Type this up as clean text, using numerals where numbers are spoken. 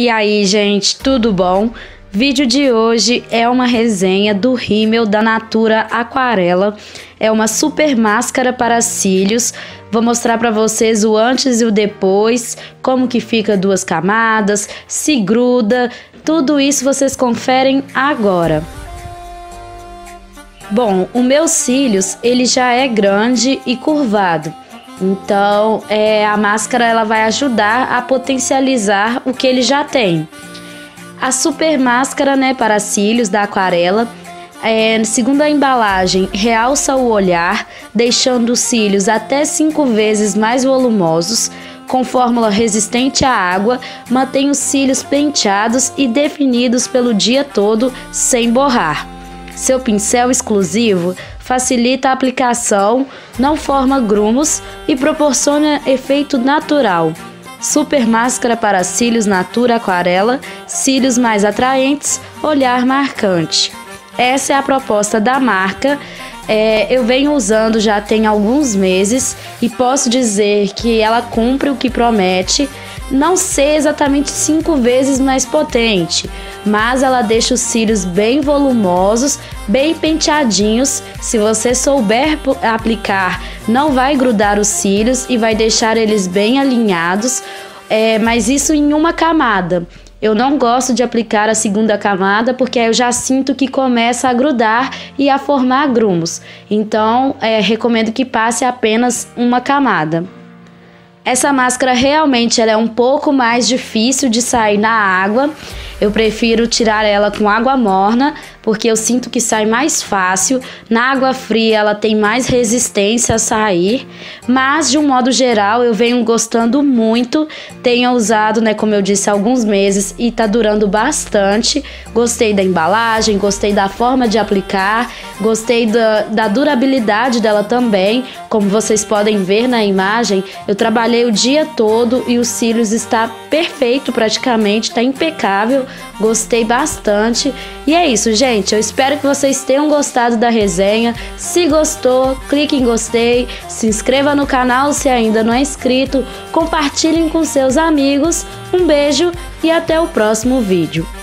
E aí, gente, tudo bom? Vídeo de hoje é uma resenha do rímel da Natura Aquarela. É uma super máscara para cílios. Vou mostrar para vocês o antes e o depois, como que fica duas camadas, se gruda, tudo isso vocês conferem agora. Bom, o meu cílios, ele já é grande e curvado. Então, a máscara ela vai ajudar a potencializar o que ele já tem. A super máscara, né, para cílios da Aquarela, segundo a embalagem, realça o olhar, deixando os cílios até 5 vezes mais volumosos, com fórmula resistente à água, mantém os cílios penteados e definidos pelo dia todo sem borrar. Seu pincel exclusivo facilita a aplicação, não forma grumos e proporciona efeito natural. Super máscara para cílios Natura Aquarela, cílios mais atraentes, olhar marcante. Essa é a proposta da marca. Eu venho usando já tem alguns meses e posso dizer que ela cumpre o que promete. Não sei exatamente 5 vezes mais potente, mas ela deixa os cílios bem volumosos, bem penteadinhos. Se você souber aplicar, não vai grudar os cílios e vai deixar eles bem alinhados, mas isso em uma camada. Eu não gosto de aplicar a segunda camada porque eu já sinto que começa a grudar e a formar grumos. Então, recomendo que passe apenas uma camada. Essa máscara realmente ela é um pouco mais difícil de sair na água. Eu prefiro tirar ela com água morna, porque eu sinto que sai mais fácil. Na água fria ela tem mais resistência a sair, mas de um modo geral eu venho gostando muito. Tenho usado, né, como eu disse, há alguns meses e tá durando bastante. Gostei da embalagem, gostei da forma de aplicar, gostei da durabilidade dela também. Como vocês podem ver na imagem, eu trabalhei o dia todo e os cílios está perfeito praticamente, tá impecável. Gostei bastante. E é isso, gente. Eu espero que vocês tenham gostado da resenha. Se gostou, clique em gostei, se inscreva no canal se ainda não é inscrito, compartilhem com seus amigos. Um beijo e até o próximo vídeo.